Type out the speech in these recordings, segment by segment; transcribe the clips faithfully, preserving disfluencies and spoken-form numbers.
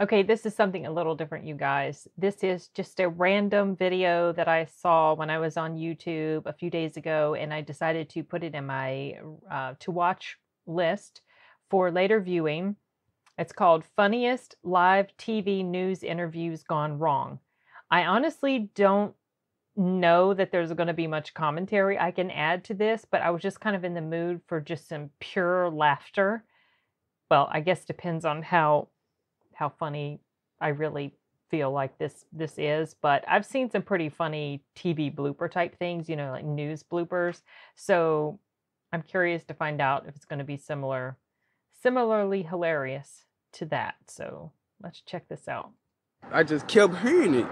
Okay, this is something a little different, you guys. This is just a random video that I saw when I was on YouTube a few days ago, and I decided to put it in my uh, to-watch list for later viewing. It's called Funniest Live T V News Interviews Gone Wrong. I honestly don't know that there's going to be much commentary I can add to this, but I was just kind of in the mood for just some pure laughter. Well, I guess depends on how how funny I really feel like this this is, but I've seen some pretty funny T V blooper type things, you know, like news bloopers. So I'm curious to find out if it's going to be similar, similarly hilarious to that. So let's check this out. I just kept hearing it.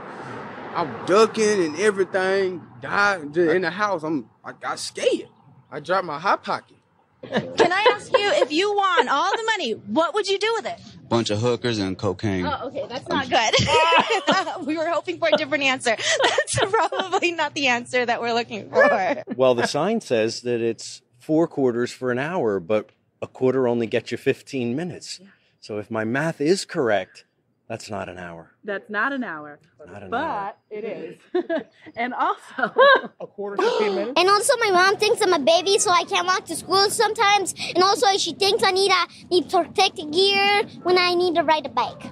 I'm ducking and everything. Died in the house. I'm I got scared. I dropped my hot pocket. Can I ask you, if you won all the money, what would you do with it? Bunch of hookers and cocaine. Oh, okay, that's not good. We were hoping for a different answer. That's probably not the answer that we're looking for. Well, the sign says that it's four quarters for an hour, but a quarter only gets you fifteen minutes. Yeah. So if my math is correct, that's not an hour. That's not an hour. Not an but hour. It is. And also a quarter fifteen minutes. And also my mom thinks I'm a baby, so I can't walk to school sometimes. And also she thinks I need a need protective gear when I need to ride a bike.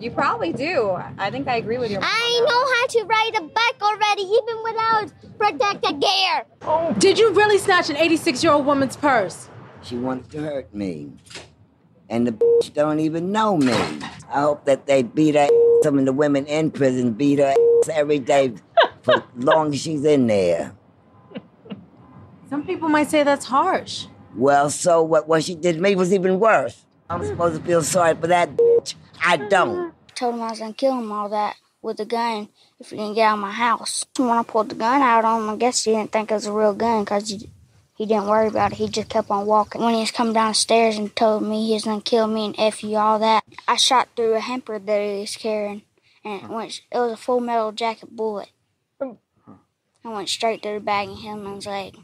You probably do. I think I agree with your mom. I know how to ride a bike already, even without protective gear. Oh. Did you really snatch an eighty-six-year-old woman's purse? She wanted to hurt me. And the bitch don't even know me. I hope that they beat her ass. Some of the women in prison beat her ass every day for as long as she's in there. Some people might say that's harsh. Well, so what, what she did to me was even worse. I'm supposed to feel sorry for that bitch. I don't. I told him I was going to kill him all that with a gun if he didn't get out of my house. When I pulled the gun out on him, I guess he didn't think it was a real gun because he... He didn't worry about it. He just kept on walking. When he was coming downstairs and told me he was going to kill me and F you, all that, I shot through a hamper that he was carrying, and it, went, it was a full metal jacket bullet. I went straight through the bag and hit him in his leg.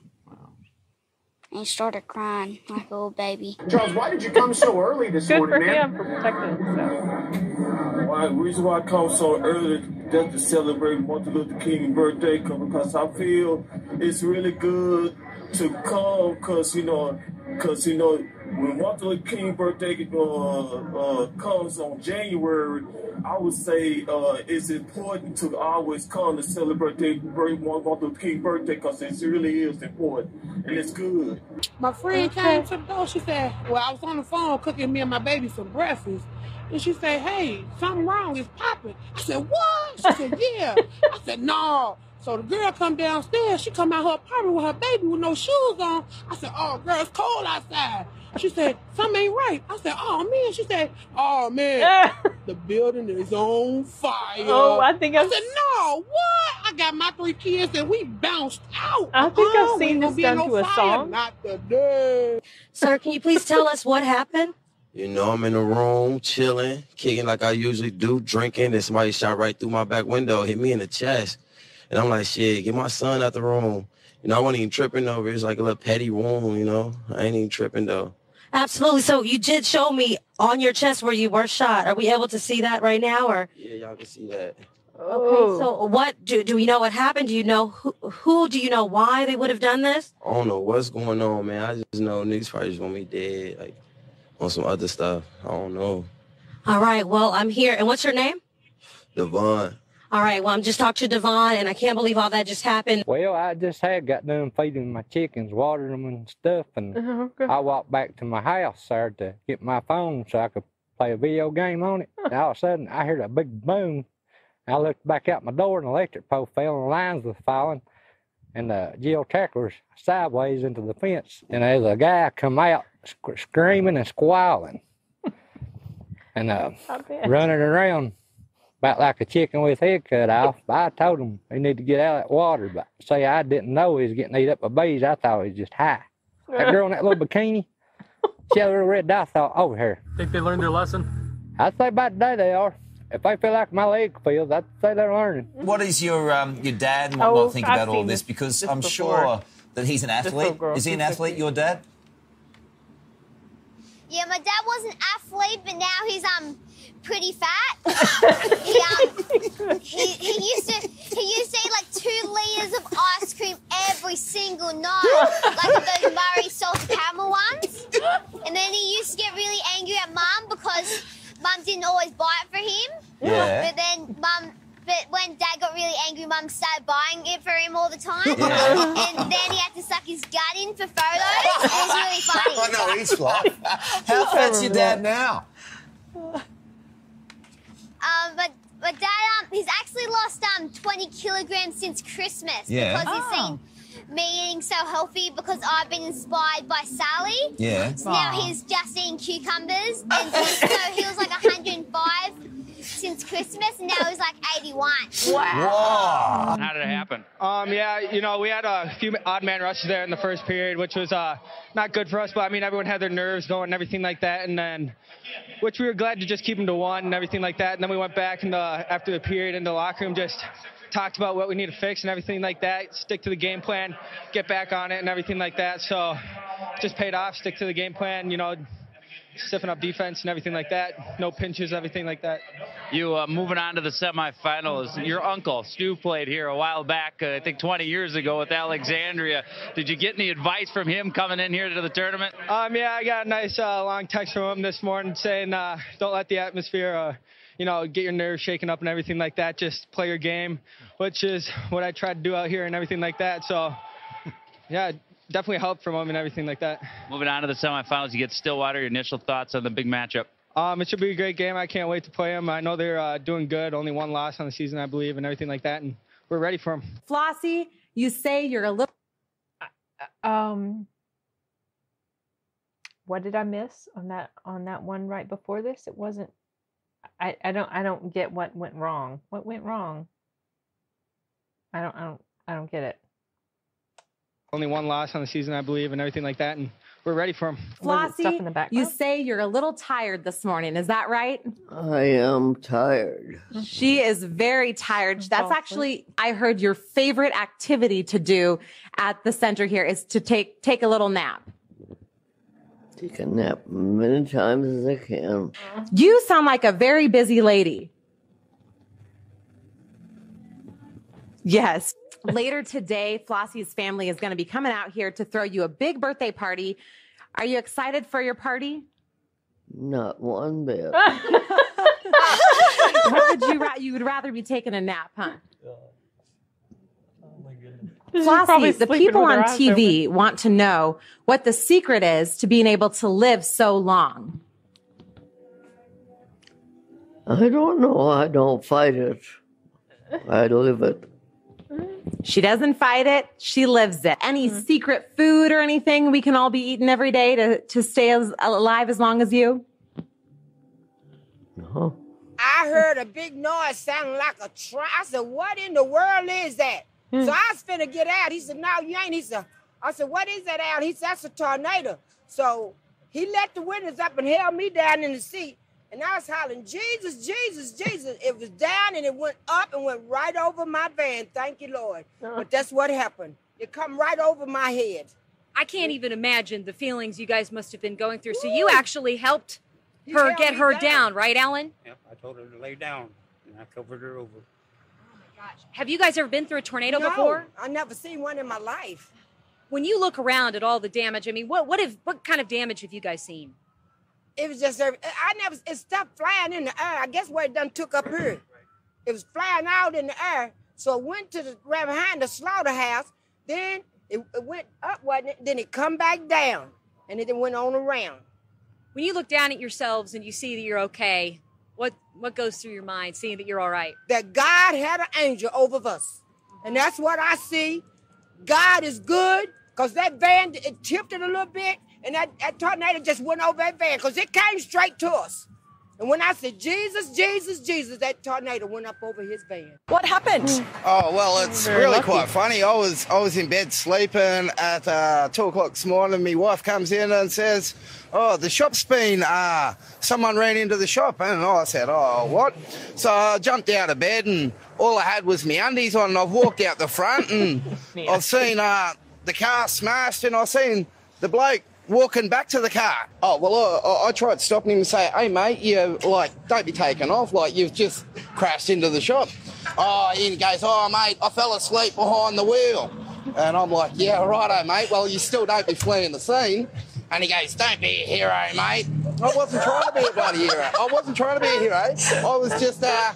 And he started crying like a little baby. Charles, why did you come so early this Good morning, man? Good for him for protecting himself. Well, the reason why I come so early just to celebrate Martin Luther King's birthday, because I feel it's really good to come, cause you know, cause you know, when Martin Luther King's birthday uh, uh, comes on January, I would say uh, it's important to always come to celebrate the Martin Luther King's birthday, cause it really is important and it's good. My friend came to the door. She said, "Well, I was on the phone cooking me and my baby some breakfast." And she said, "Hey, something wrong is popping." I said, "What?" She said, "Yeah." I said, "No." So the girl come downstairs, she come out her apartment with her baby with no shoes on. I said, "Oh, girl, it's cold outside." She said, "Something ain't right." I said, "Oh, man." She said, "Oh, man, the building is on fire." Oh, I think I've... I said, "No, what?" I got my three kids and we bounced out. I think oh, I've seen this done no to a fire. Song. Not today. Sir, can you please tell us what happened? You know, I'm in the room, chilling, kicking like I usually do, drinking, and somebody shot right through my back window, hit me in the chest. And I'm like, shit, get my son out the room. You know, I wasn't even tripping over it. It's like a little petty wound, you know. I ain't even tripping, though. Absolutely. So you did show me on your chest where you were shot. Are we able to see that right now? Or yeah, y'all can see that. Oh. Okay, so what, do, do we know what happened? Do you know who, who, do you know why they would have done this? I don't know what's going on, man. I just know niggas probably just want me dead, like, on some other stuff. I don't know. All right, well, I'm here. And what's your name? Devon. All right, well, I'm just talking to Devon, and I can't believe all that just happened. Well, I just had got done feeding my chickens, watering them and stuff, and oh, okay. I walked back to my house there to get my phone so I could play a video game on it. And all of a sudden, I heard a big boom. I looked back out my door, and the electric pole fell, and the lines were falling, and the jail tacklers sideways into the fence. And there's a guy come out sc screaming and squalling and uh, running around. About like a chicken with head cut off. I told him he need to get out of that water, but say I didn't know he was getting eat up by bees. I thought he was just high. That girl in that little bikini, she had a little red dot thought over here. Think they learned their lesson? I'd say by today they are. If they feel like my leg feels, I'd say they're learning. What is your um your dad and whatnot oh, think I've about all this? Because this I'm before. Sure that he's an athlete. Is he an athlete, your dad? Yeah, my dad was an athlete, but now he's um pretty fat. he, um, he, he used to he used to eat like two liters of ice cream every single night, like those Murray salted caramel ones. And then he used to get really angry at Mum because Mum didn't always buy it for him. Yeah. But then Mum. But when Dad got really angry, Mum started buying it for him all the time. Yeah. And then he had to suck his gut in for photos. It was really funny. Oh, no, he's fluff. How fat's your dad now? Um, but, but Dad, um, he's actually lost um twenty kilograms since Christmas. Yeah. Because he's oh. seen me eating so healthy because I've been inspired by Sally. Yeah. So now he's just eating cucumbers. And so he was like one hundred and five. Since Christmas, and now he's like eighty-one. Wow. Wow. How did it happen? Um, yeah, you know, we had a few odd man rushes there in the first period, which was uh, not good for us, but I mean, everyone had their nerves going and everything like that, and then, which we were glad to just keep them to one and everything like that, and then we went back in the, after the period in the locker room, just talked about what we need to fix and everything like that, stick to the game plan, get back on it and everything like that, so just paid off, stick to the game plan, you know, stiffen up defense and everything like that. No pinches, everything like that. You uh, moving on to the semifinals. Your uncle, Stu, played here a while back, uh, I think twenty years ago with Alexandria. Did you get any advice from him coming in here to the tournament? Um, yeah, I got a nice uh, long text from him this morning saying uh, don't let the atmosphere, uh, you know, get your nerves shaken up and everything like that. Just play your game, which is what I try to do out here and everything like that. So, yeah. Definitely help from him and everything like that. Moving on to the semifinals, you get Stillwater. Your initial thoughts on the big matchup? Um, it should be a great game. I can't wait to play them. I know they're uh, doing good. Only one loss on the season, I believe, and everything like that. And we're ready for them. Flossie, you say you're a little. Um, what did I miss on that on that one right before this? It wasn't. I I don't I don't get what went wrong. What went wrong? I don't I don't I don't get it. Only one loss on the season, I believe, and everything like that, and we're ready for them. Flossie, you say you're a little tired this morning. Is that right? I am tired. She is very tired. That's actually, I heard your favorite activity to do at the center here is to take take a little nap. Take a nap as many times as I can. You sound like a very busy lady. Yes. Later today, Flossie's family is going to be coming out here to throw you a big birthday party. Are you excited for your party? Not one bit. What would you, you would rather be taking a nap, huh? Oh my goodness. Flossie, the people on T V want to know what the secret is to being able to live so long. I don't know. I don't fight it. I live it. She doesn't fight it. She lives it. Any mm-hmm. secret food or anything we can all be eating every day to, to stay as, alive as long as you? No. I heard a big noise sounding like a truck. I said, what in the world is that? Mm. So I was finna get out. He said, no, you ain't. He said, I said, what is that out? He said, that's a tornado. So he let the windows up and held me down in the seat. And I was hollering, Jesus, Jesus, Jesus. It was down and it went up and went right over my van. Thank you, Lord. Uh-huh. But that's what happened. It come right over my head. I can't even imagine the feelings you guys must have been going through. Woo. So you actually helped you her helped get her down. down, right, Alan? Yep, I told her to lay down and I covered her over. Oh, my gosh. Have you guys ever been through a tornado no, before? I've never seen one in my life. When you look around at all the damage, I mean, what, what, have, what kind of damage have you guys seen? It was just, I never, it stopped flying in the air. I guess what it done took up here. It was flying out in the air. So it went to the, right behind the slaughterhouse. Then it, it went up, wasn't it? Then it come back down. And it went on around. When you look down at yourselves and you see that you're okay, what, what goes through your mind seeing that you're all right? That God had an angel over us. And that's what I see. God is good, because that van, it tipped it a little bit. And that, that tornado just went over that van because it came straight to us. And when I said, Jesus, Jesus, Jesus, that tornado went up over his van. What happened? Oh, well, it's Very really lucky. quite funny. I was I was in bed sleeping at uh, two o'clock this morning. My wife comes in and says, oh, the shop's been, uh, someone ran into the shop. And I said, oh, what? So I jumped out of bed and all I had was my undies on. And I've walked out the front and I've seen uh, the car smashed and I've seen the bloke walking back to the car. Oh, well, I, I tried stopping him and say, hey, mate, you, like, don't be taking off. Like, you've just crashed into the shop. Oh, in goes, oh, mate, I fell asleep behind the wheel. And I'm like, yeah, righto, mate. Well, you still don't be fleeing the scene. And he goes, don't be a hero, mate. I wasn't trying to be a bloody hero. I wasn't trying to be a hero. I was just uh,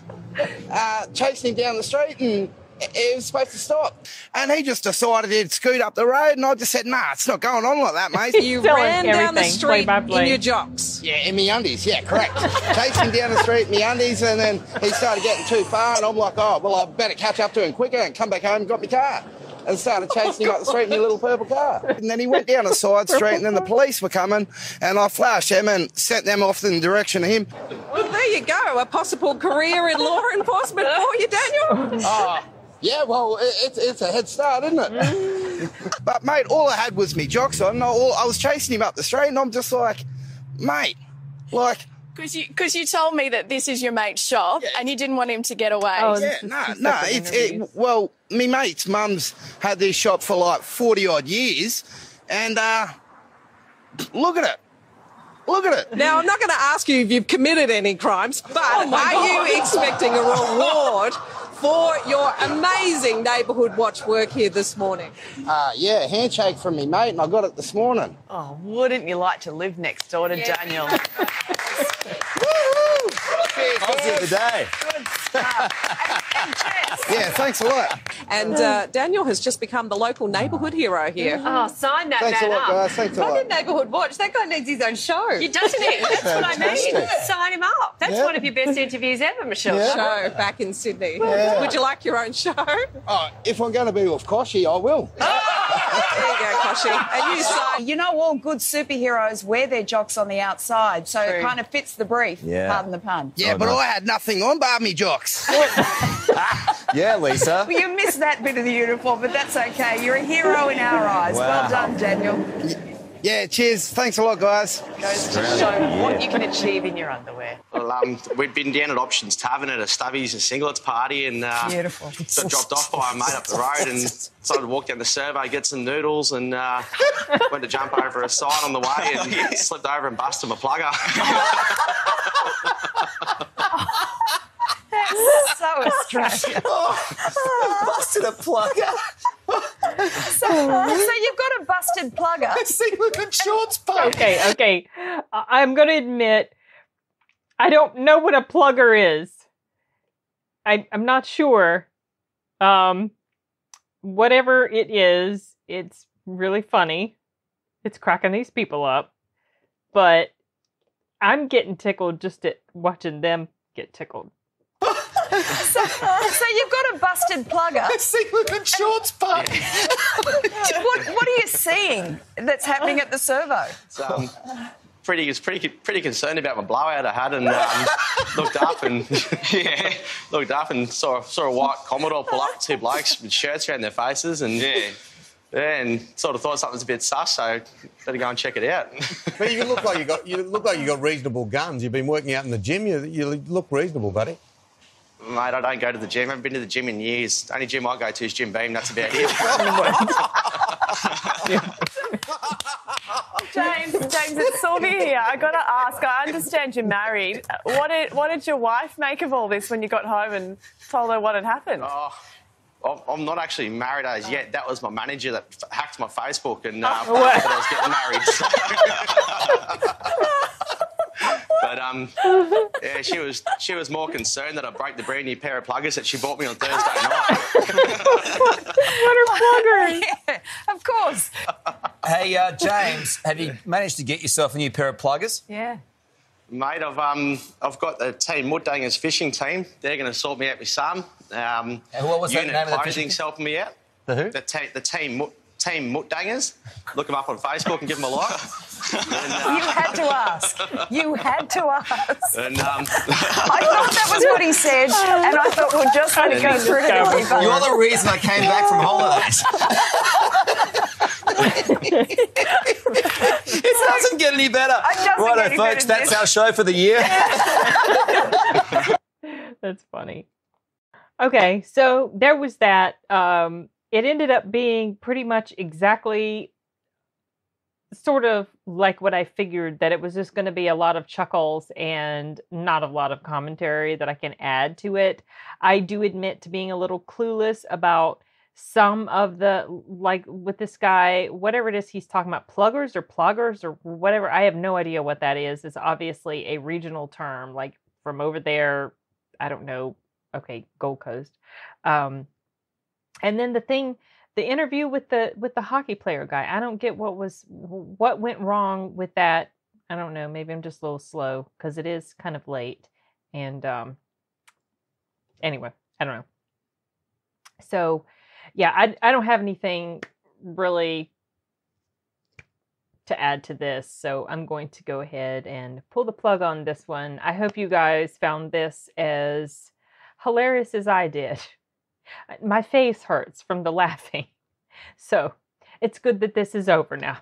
uh, chasing him down the street and it was supposed to stop. And he just decided he'd scoot up the road and I just said, nah, it's not going on like that, mate. You ran down the street in your jocks. Yeah, in me undies. Yeah, correct. Chasing down the street in me undies and then he started getting too far and I'm like, oh, well, I better catch up to him quicker and come back home and got my car. And started chasing oh, him up the street in a little purple car. And then he went down a side street and then the police were coming and I flashed him and sent them off in the direction of him. Well, there you go, a possible career in law enforcement for you, Daniel. Oh, yeah, well, it's, it's a head start, isn't it? Mm. But, mate, all I had was me jocks on. I was chasing him up the street and I'm just like, mate, like... Because you, cause you told me that this is your mate's shop yeah. and you didn't want him to get away. Oh, yeah, no, no. It's, it, well, me mate's mum's had this shop for like forty-odd years and uh, look at it. Look at it. Now, I'm not going to ask you if you've committed any crimes, but oh my are God. you expecting a reward for your amazing neighbourhood watch work here this morning? Uh, yeah, handshake from me mate and I got it this morning. Oh, wouldn't you like to live next door to yeah. Daniel? Of the day. Good stuff. Yeah, thanks a lot. And uh, Daniel has just become the local neighbourhood hero here. Oh, sign that thanks man a lot, up. Guys. Thanks a lot. Neighbourhood watch. That guy needs his own show. He doesn't he? That's what I mean. Sign him up. That's yeah. one of your best interviews ever, Michelle. Yeah. Show back in Sydney. Yeah. Would you like your own show? Oh, if I'm going to be with Koshi, I will. There you go, Koshi. And you sign. You know, all good superheroes wear their jocks on the outside, so True. it kind of fits the brief. Yeah. Pardon the pun. Yeah, oh, but no. I had nothing on bar me jocks. Yeah, Lisa. Well, you missed that bit of the uniform, but that's okay. You're a hero in our eyes. Wow. Well done, Daniel. Yeah, cheers. Thanks a lot, guys. Goes to show yeah. what you can achieve in your underwear. Well, um, we'd been down at Options Tavern at a Stubbies and Singlets party and uh, Beautiful. got dropped off by a mate up the road and decided to walk down the survey, get some noodles and uh, went to jump over a sign on the way and yeah. slipped over and busted my plugger. That's so Australian. Oh, busted a plugger. So, so you've got a busted plugger. I see with the shorts part. Okay, okay. I'm going to admit, I don't know what a plugger is. I, I'm not sure. Um, whatever it is, it's really funny. It's cracking these people up. But I'm getting tickled just at watching them get tickled. So, so you've got a busted plugger. I see with the shorts part. what, what are you seeing that's happening at the servo? It's, um, pretty, it's pretty, pretty concerned about my blowout I had and um, looked up and yeah, looked up and saw saw a white Commodore pull up, two blokes with shirts around their faces and yeah. Yeah, and sort of thought something's a bit sus, so better go and check it out. But you look like you got you look like you got reasonable guns. You've been working out in the gym. You you look reasonable, buddy. Mate, I don't go to the gym. I haven't been to the gym in years. The only gym I go to is Jim Beam. That's about it. James, James, it's Sylvie here. I got to ask, I understand you're married. What did, what did your wife make of all this when you got home and told her what had happened? Oh, I'm not actually married as yet. That was my manager that hacked my Facebook and uh, oh, wow. that I was getting married. But um, yeah, she was she was more concerned that I broke the brand new pair of pluggers that she bought me on Thursday night. What are pluggers? Yeah, of course. Hey, uh, James, have you managed to get yourself a new pair of pluggers? Yeah. Mate, I've um, I've got the team Mud Dangers fishing team. They're going to sort me out with some. Um, and what was that name of the clothing's helping me out. The who? The, te the team. Team Mud Dangers. Look them up on Facebook and give them a like. And, uh... You had to ask. You had to ask. And, um... I thought that was what he said, and I thought we're just going to go through it. You're the reason I came back from holidays. It doesn't get any better. Righto, folks, that's our show for the year. That's funny. Okay, so there was that. Um, It ended up being pretty much exactly sort of like what I figured, that it was just going to be a lot of chuckles and not a lot of commentary that I can add to it. I do admit to being a little clueless about some of the, like with this guy, whatever it is he's talking about, pluggers or ploggers or whatever. I have no idea what that is. It's obviously a regional term, like from over there. I don't know. Okay. Gold Coast. Um, and then the thing, the interview with the, with the hockey player guy, I don't get what was, what went wrong with that. I don't know. Maybe I'm just a little slow because it is kind of late. And, um, anyway, I don't know. So, yeah, I, I don't have anything really to add to this, so I'm going to go ahead and pull the plug on this one. I hope you guys found this as hilarious as I did. My face hurts from the laughing, so it's good that this is over now.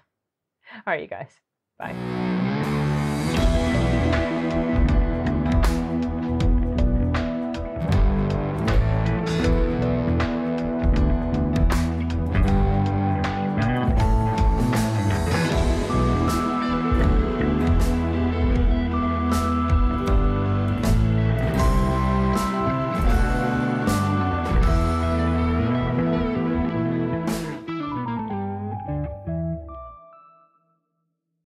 All right, you guys. Bye.